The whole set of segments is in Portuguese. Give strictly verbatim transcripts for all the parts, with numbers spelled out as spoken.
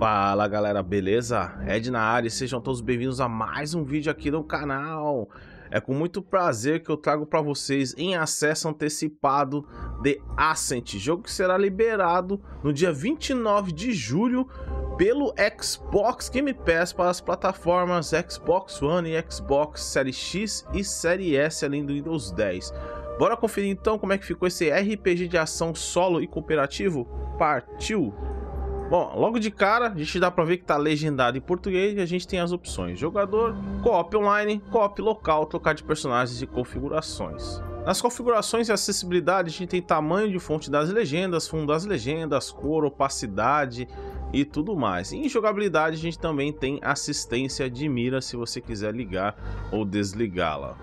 Fala galera, beleza? Ed na área e sejam todos bem-vindos a mais um vídeo aqui no canal. É com muito prazer que eu trago para vocês em acesso antecipado The Ascent, jogo que será liberado no dia vinte e nove de julho pelo Xbox Game Pass para as plataformas Xbox One e Xbox Series X e Series S, além do Windows dez. Bora conferir então como é que ficou esse R P G de ação solo e cooperativo? Partiu! Bom, logo de cara, a gente dá pra ver que tá legendado em português e a gente tem as opções. Jogador, co-op online, co-op local, trocar de personagens e configurações. Nas configurações e acessibilidade, a gente tem tamanho de fonte das legendas, fundo das legendas, cor, opacidade e tudo mais. E em jogabilidade, a gente também tem assistência de mira, se você quiser ligar ou desligá-la.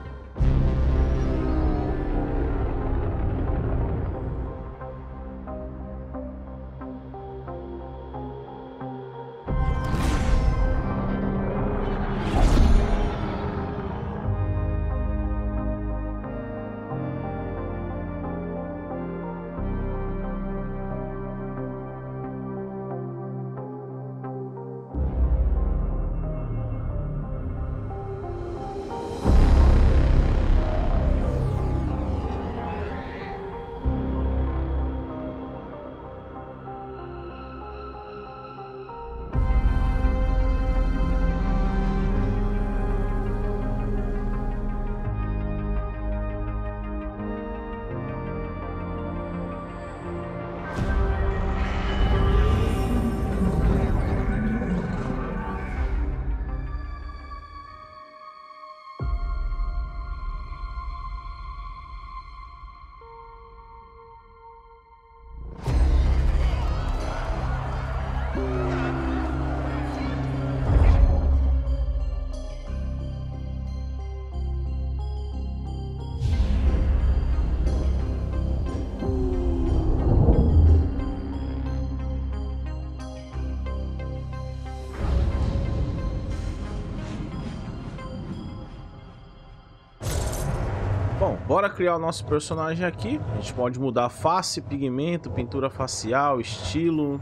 Bom, bora criar o nosso personagem aqui. A gente pode mudar a face, pigmento, pintura facial, estilo.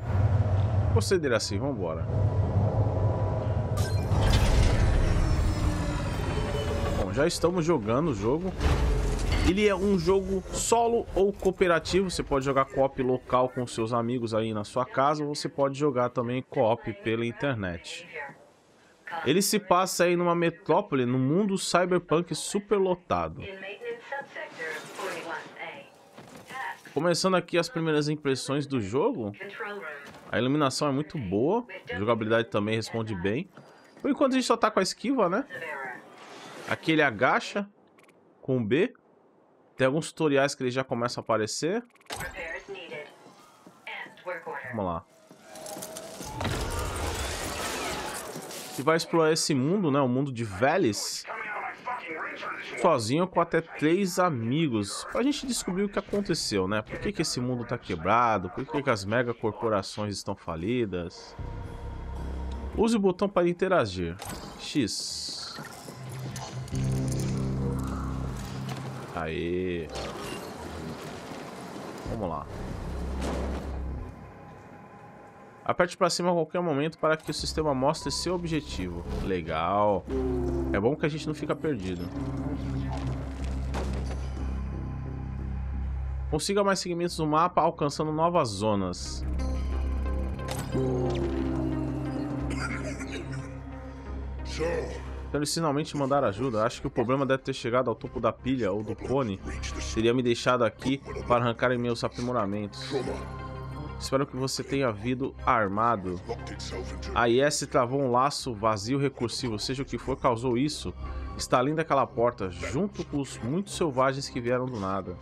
Proceder assim, vamos embora. Bom, já estamos jogando o jogo. Ele é um jogo solo ou cooperativo. Você pode jogar co-op local com seus amigos aí na sua casa, ou você pode jogar também co-op pela internet. Ele se passa aí numa metrópole, no mundo cyberpunk superlotado. Começando aqui as primeiras impressões do jogo. A iluminação é muito boa, a jogabilidade também responde bem. Por enquanto a gente só tá com a esquiva, né? Aqui ele agacha com B. Tem alguns tutoriais que ele já começa a aparecer. Vamos lá. E vai explorar esse mundo, né? O mundo de Veles. Sozinho com até três amigos, pra gente descobrir o que aconteceu, né? Por que que esse mundo tá quebrado? Por que que as megacorporações estão falidas? Use o botão para interagir. X. Aê. Vamos lá. Aperte para cima a qualquer momento para que o sistema mostre seu objetivo. Legal. É bom que a gente não fica perdido. Consiga mais segmentos do mapa alcançando novas zonas. Então eles finalmente mandaram ajuda. Acho que o problema deve ter chegado ao topo da pilha ou do cone. Teria me deixado aqui para arrancarem meus aprimoramentos. Espero que você tenha vindo armado. A I S travou um laço vazio recursivo, seja o que for causou isso. Está além daquela porta, junto com os muitos selvagens que vieram do nada.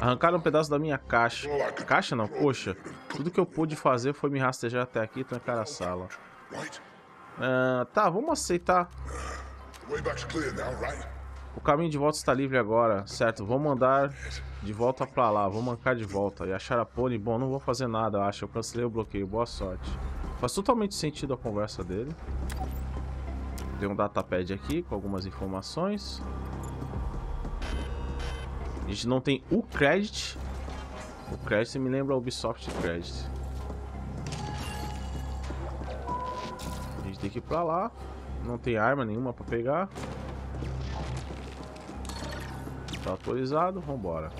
Arrancaram um pedaço da minha caixa. Caixa não, coxa. Tudo que eu pude fazer foi me rastejar até aqui e trancar a sala. Ah, tá, vamos aceitar. O caminho de volta está livre agora, certo? Vou mandar de volta pra lá, vou mancar de volta. E achar a pônei, bom, não vou fazer nada, acho. Eu cancelei o bloqueio, boa sorte. Faz totalmente sentido a conversa dele. Tem um datapad aqui com algumas informações. A gente não tem o credit. O credit me lembra a Ubisoft Credit. aqui pra lá. Não tem arma nenhuma pra pegar. Tá atualizado, vambora.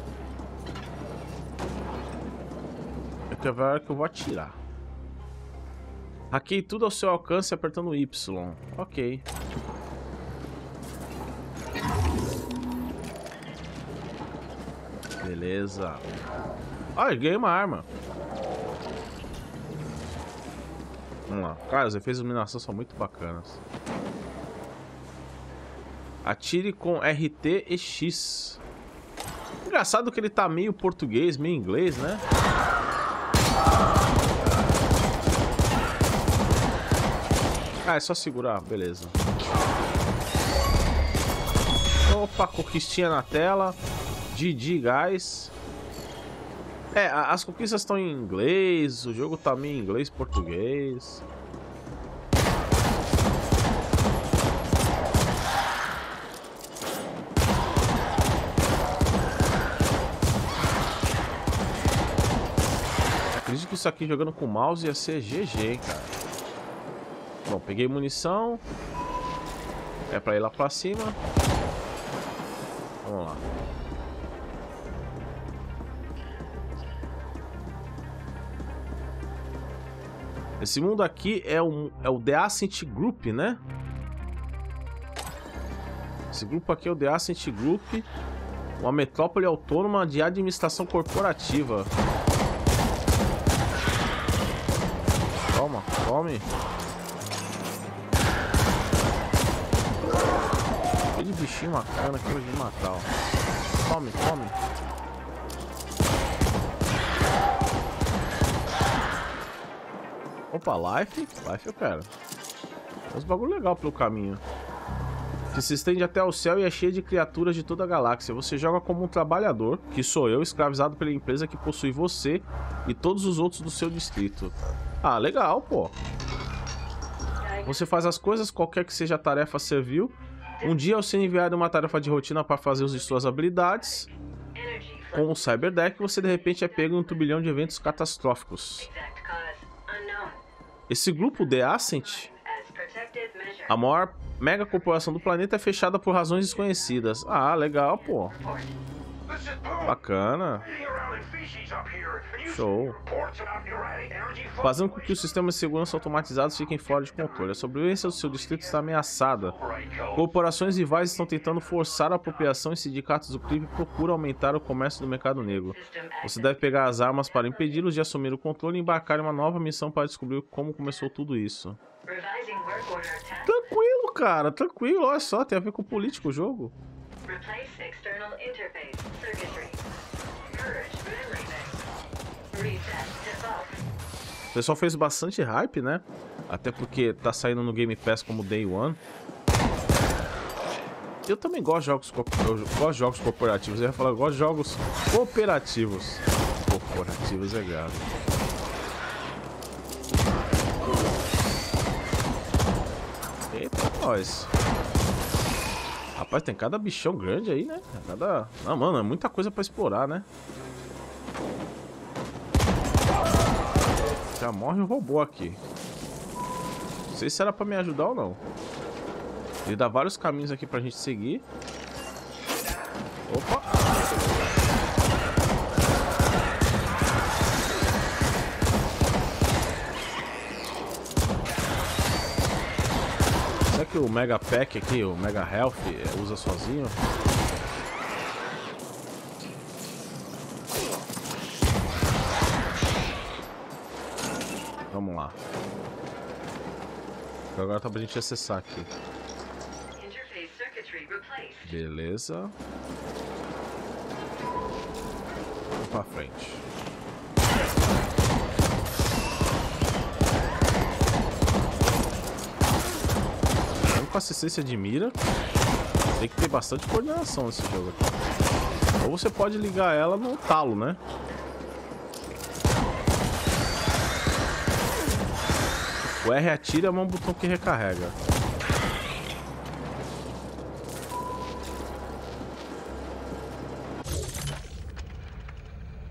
Até a hora que eu vou atirar. Aqui tudo ao seu alcance apertando Y. Ok. Beleza. Ah, eu ganhei uma arma. Vamos lá. Cara, os efeitos de iluminação são muito bacanas. Atire com R T e X. Engraçado que ele tá meio português, meio inglês, né? Ah, é só segurar, beleza. Opa, conquistinha na tela. G G, guys. É, as conquistas estão em inglês, o jogo tá meio em inglês, português. Acredito que isso aqui jogando com mouse ia ser G G, hein, cara. Bom, peguei munição. É pra ir lá pra cima. Vamos lá. Esse mundo aqui é, um, é o The Ascent Group, né? Esse grupo aqui é o The Ascent Group, uma metrópole autônoma de administração corporativa. Toma, tome. Aquele bichinho bacana que eu vou matar, ó. Tome, tome. Opa, life, life eu quero. Tem uns bagulho legal pelo caminho. Que se estende até o céu e é cheia de criaturas de toda a galáxia. Você joga como um trabalhador, que sou eu, escravizado pela empresa que possui você e todos os outros do seu distrito. Ah, legal, pô. Você faz as coisas, qualquer que seja a tarefa servil. Um dia, ao ser enviado uma tarefa de rotina para fazer uso de suas habilidades, com o Cyberdeck, você de repente é pego em um turbilhão de eventos catastróficos. Esse grupo, The Ascent, a maior mega corporação do planeta, é fechada por razões desconhecidas. Ah, legal, pô. Bacana. Show. Fazendo com que os sistemas de segurança automatizados fiquem fora de controle. A sobrevivência do seu distrito está ameaçada. Corporações rivais estão tentando forçar a apropriação e sindicatos do crime procuram aumentar o comércio do mercado negro. Você deve pegar as armas para impedi-los de assumir o controle e embarcar em uma nova missão para descobrir como começou tudo isso. Tranquilo, cara, tranquilo. Olha só, tem a ver com o político o jogo. O pessoal fez bastante hype, né? Até porque tá saindo no Game Pass como Day One. Eu também gosto de jogos, eu gosto de jogos corporativos. Eu ia falar, eu gosto de jogos cooperativos. Corporativos é gado. Eita, nós. Rapaz, tem cada bichão grande aí, né? Cada... Ah, mano, é muita coisa pra explorar, né? Já morre um robô aqui. Não sei se era pra me ajudar ou não. Ele dá vários caminhos aqui pra gente seguir. Opa! Será que o Mega Pack aqui, o Mega Health, usa sozinho? Vamos lá. Agora tá pra gente acessar aqui. Beleza. Vamos pra frente. Com assistência de mira, tem que ter bastante coordenação nesse jogo aqui. Ou você pode ligar ela no talo, né? O R atira, mas é um botão que recarrega.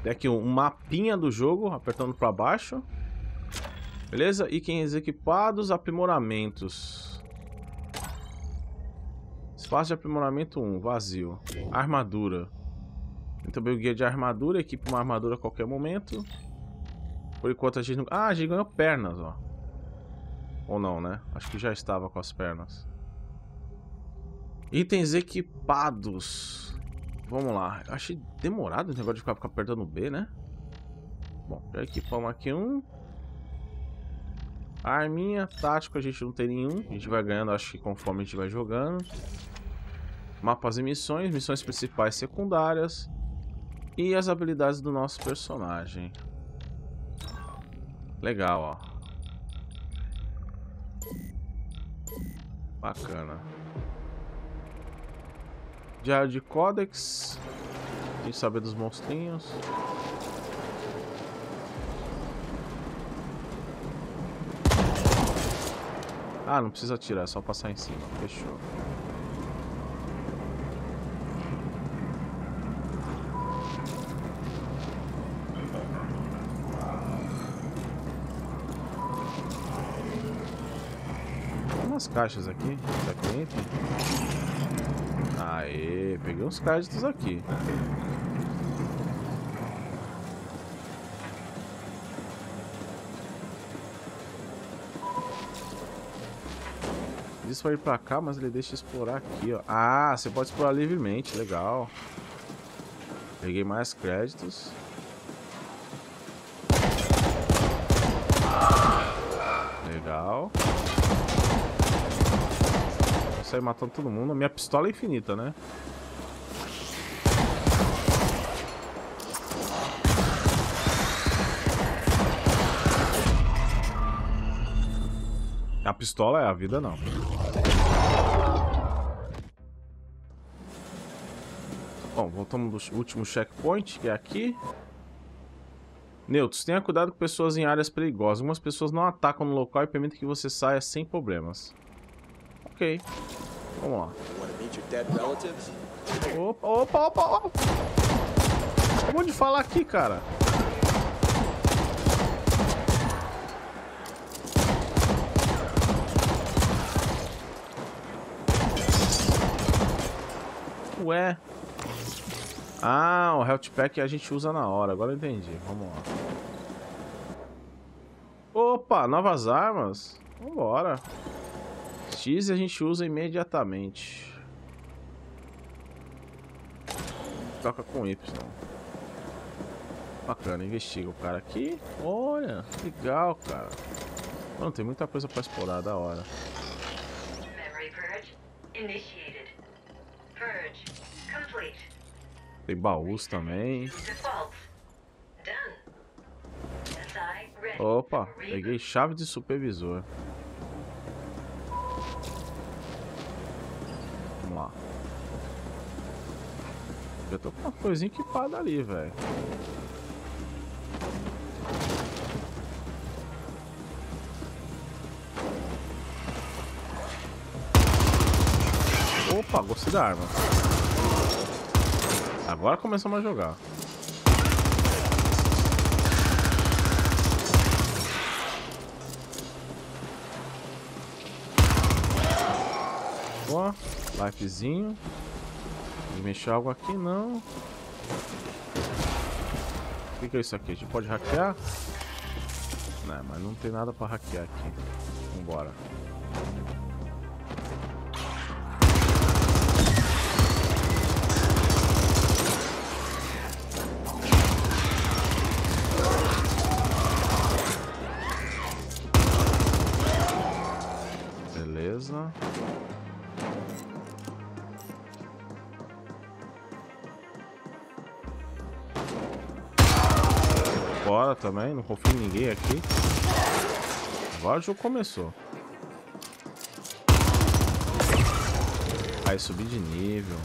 Tem aqui um mapinha do jogo, apertando pra baixo. Beleza? Itens equipados, aprimoramentos. Espaço de aprimoramento um, vazio. Armadura. Tem também o guia de armadura, equipe uma armadura a qualquer momento. Por enquanto a gente não... Ah, a gente ganhou pernas, ó. Ou não, né? Acho que já estava com as pernas. Itens equipados. Vamos lá. Eu achei demorado o negócio de ficar, ficar apertando B, né? Bom, já equipamos aqui um. Arminha, tático a gente não tem nenhum. A gente vai ganhando, acho que conforme a gente vai jogando. Mapas e missões. Missões principais secundárias. E as habilidades do nosso personagem. Legal, ó. Bacana. Diário de Codex. Tem que saber dos monstrinhos. Ah, não precisa atirar, é só passar em cima. Fechou. Caixas aqui, será que entra? Aê, peguei uns créditos aqui. Isso vai ir pra cá, mas ele deixa explorar aqui, ó. Ah, você pode explorar livremente, legal. Peguei mais créditos. Legal. Sair matando todo mundo. Minha pistola é infinita, né? A pistola é a vida, não. Bom, voltamos do último checkpoint, que é aqui. Neutros, tenha cuidado com pessoas em áreas perigosas. Algumas pessoas não atacam no local e permitem que você saia sem problemas. Ok, vamos lá. Opa, opa, opa, opa. Acabou de falar aqui, cara. Ué. Ah, o health pack a gente usa na hora, agora eu entendi. Vamos lá. Opa, novas armas. Vambora. X a gente usa imediatamente. Toca com Y. Bacana, investiga o cara aqui. Olha, legal, cara. Mano, tem muita coisa pra explorar, da hora. Tem baús também. Opa, peguei chave de supervisor. Lá. Já tô com uma coisinha equipada ali, velho. Opa, gostei da arma. Agora começamos a jogar. Boa. Lifezinho. Vou mexer algo aqui, não. O que, que é isso aqui? A gente pode hackear? Não, mas não tem nada pra hackear aqui. Vambora. Beleza. Bora também, não confio em ninguém aqui. Agora o jogo começou. Aí subi de nível.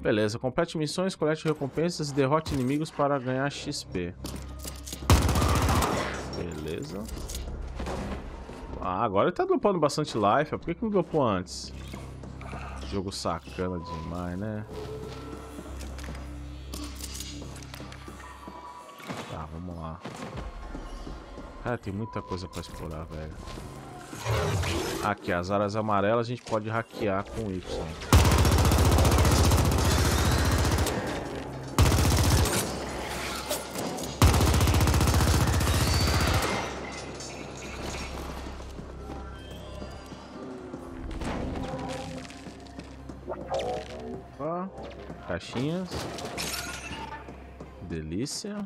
Beleza, complete missões, colete recompensas e derrote inimigos para ganhar X P. Beleza. Ah, agora ele tá dropando bastante life. Por que que não dropou antes? Jogo sacana demais, né? Vamos lá. Cara, tem muita coisa pra explorar, velho. Aqui, as áreas amarelas a gente pode hackear com Y. Opa, caixinhas. Delícia.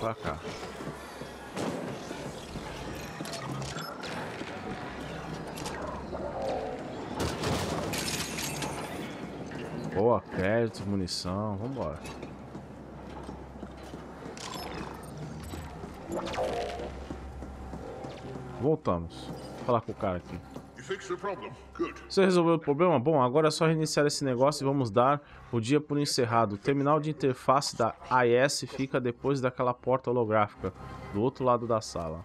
Pra cá. Boa, crédito, munição, vambora. Voltamos. Vou falar com o cara aqui. Você resolveu o problema? Bom, agora é só reiniciar esse negócio e vamos dar o dia por encerrado. O terminal de interface da A I S fica depois daquela porta holográfica, do outro lado da sala.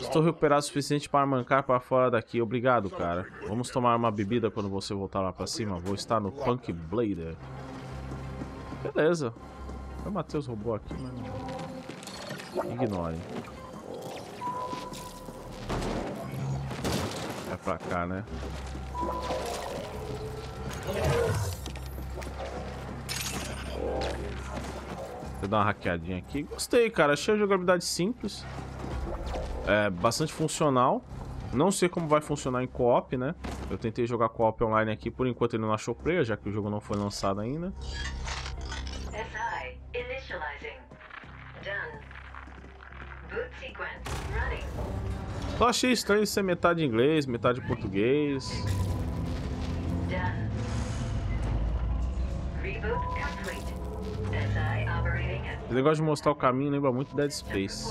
Estou recuperado o suficiente para mancar para fora daqui. Obrigado, cara. Vamos tomar uma bebida quando você voltar lá para cima. Vou estar no Punk Blader. Beleza. Eu matei os robôs aqui, mas... Ignore. É pra cá, né? Vou dar uma hackeadinha aqui. Gostei, cara. Achei a jogabilidade simples. É bastante funcional. Não sei como vai funcionar em co-op, né? Eu tentei jogar co-op online aqui. Por enquanto ele não achou player, já que o jogo não foi lançado ainda. S I initializing. Done. Boot sequence running. Só achei estranho ser metade inglês, metade português. Esse negócio de mostrar o caminho lembra muito Dead Space.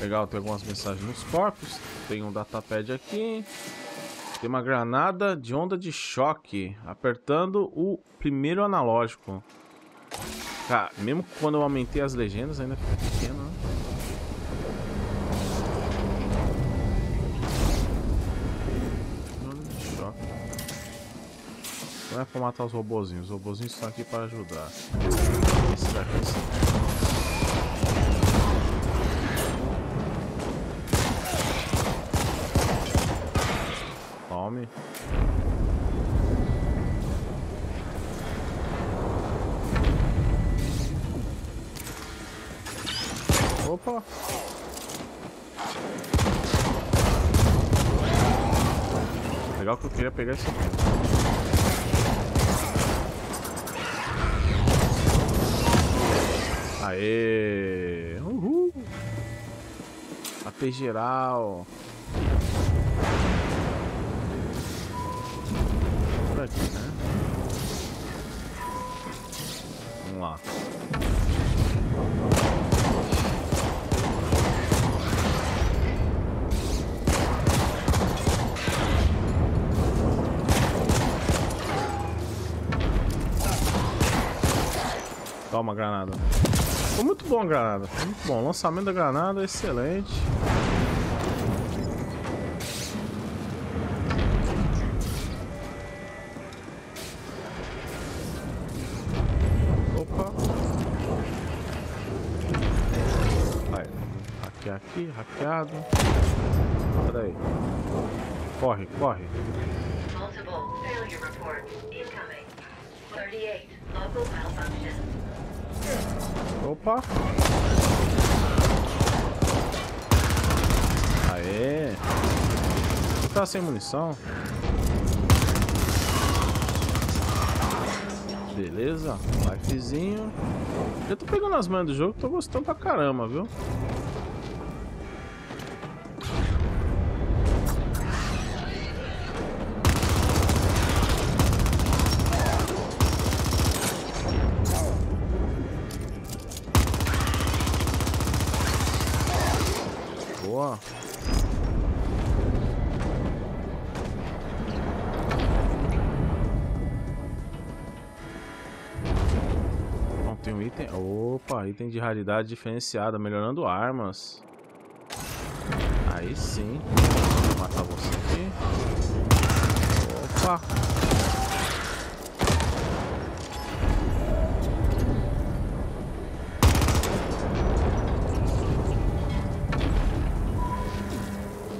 Legal, tem algumas mensagens nos corpos. Tem um datapad aqui. Tem uma granada de onda de choque. Apertando o primeiro analógico. Cara, mesmo quando eu aumentei as legendas, ainda fica pequeno, né? Onda de choque. Não é pra matar os robozinhos. Os robozinhos estão aqui para ajudar. Esse daqui. Tome. Opa. Legal que eu queria pegar esse aqui. Aê! Uhul! A P geral. Aqui, né? Vamos lá. Toma, granada. Foi muito bom, granada. Foi muito bom. O lançamento da granada é excelente. Aqui, hackeado. Pera aí. Corre, corre. Opa. tá sem munição. Beleza, lifezinho. Eu tô pegando as manhas do jogo, tô gostando pra caramba, viu? Boa. Tem um item, opa, item de raridade diferenciada, melhorando armas. Aí sim. Vou matar você aqui. Opa.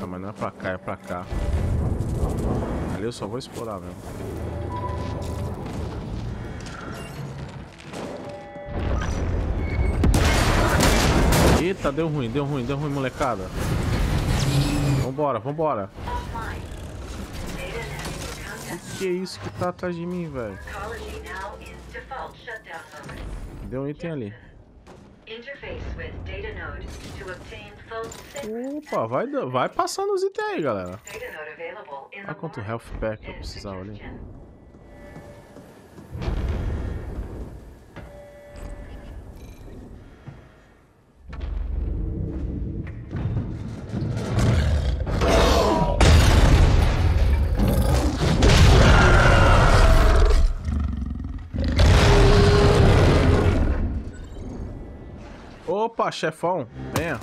Não, mas não é pra cá, é pra cá. Ali eu só vou explorar mesmo. Eita, deu ruim, deu ruim, deu ruim, molecada. Vambora, vambora. O que é isso que tá atrás de mim, velho? Deu um item ali. Opa, vai, vai passando os itens aí, galera. Olha quanto health pack eu precisava ali. Opa, chefão, venha.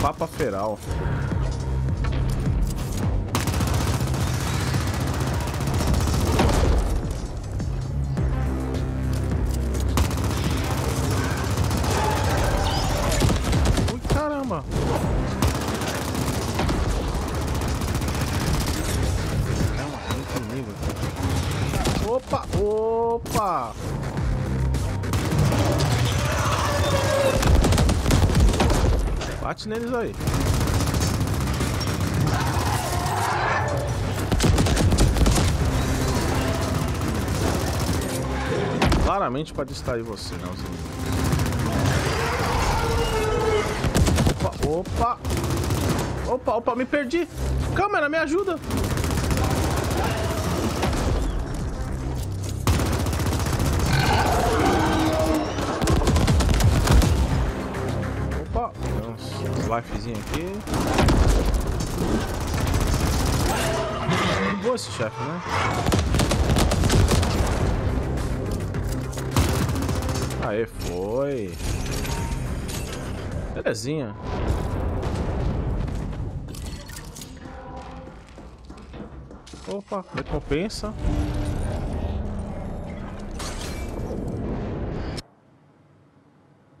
Papa feral. Ui, caramba. Calma, tem comigo. Opa, opa. Bate neles aí. Claramente para distrair você, né? Opa, opa. Opa, opa, me perdi. Câmera, me ajuda. Lifezinho aqui. Boa esse chefe, né? Aê, foi. Belezinha. Opa, recompensa.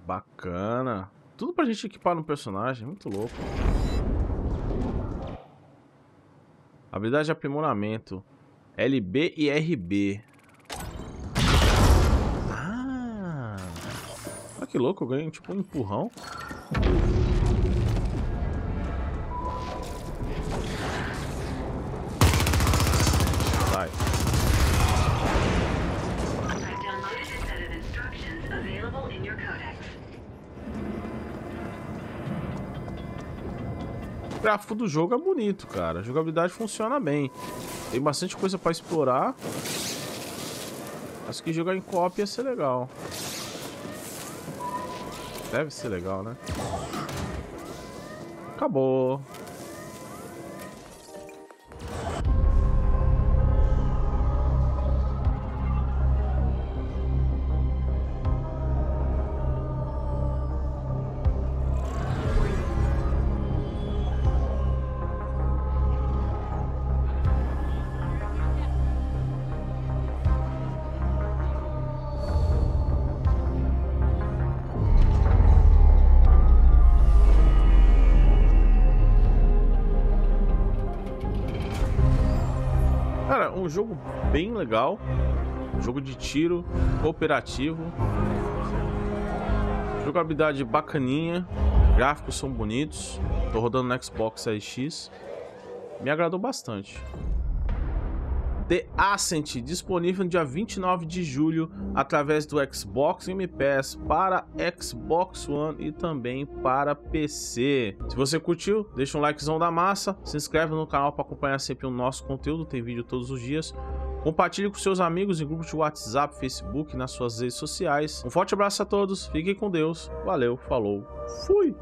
Bacana. Tudo pra gente equipar no personagem, muito louco. Habilidade de aprimoramento. L B e R B. Ah! Olha que louco, eu ganhei tipo um empurrão. Vai. O gráfico do jogo é bonito, cara. A jogabilidade funciona bem. Tem bastante coisa pra explorar. Acho que jogar em co-op ia ser legal. Deve ser legal, né? Acabou. Um jogo bem legal, um jogo de tiro, cooperativo, jogabilidade bacaninha, Gráficos são bonitos. Tô rodando no Xbox Series X. Me agradou bastante. The Ascent, disponível no dia vinte e nove de julho através do Xbox Game Pass para Xbox One e também para P C. Se você curtiu, deixa um likezão da massa, se inscreve no canal para acompanhar sempre o nosso conteúdo, tem vídeo todos os dias. Compartilhe com seus amigos em grupos de WhatsApp, Facebook, nas suas redes sociais. Um forte abraço a todos, fiquem com Deus, valeu, falou, fui!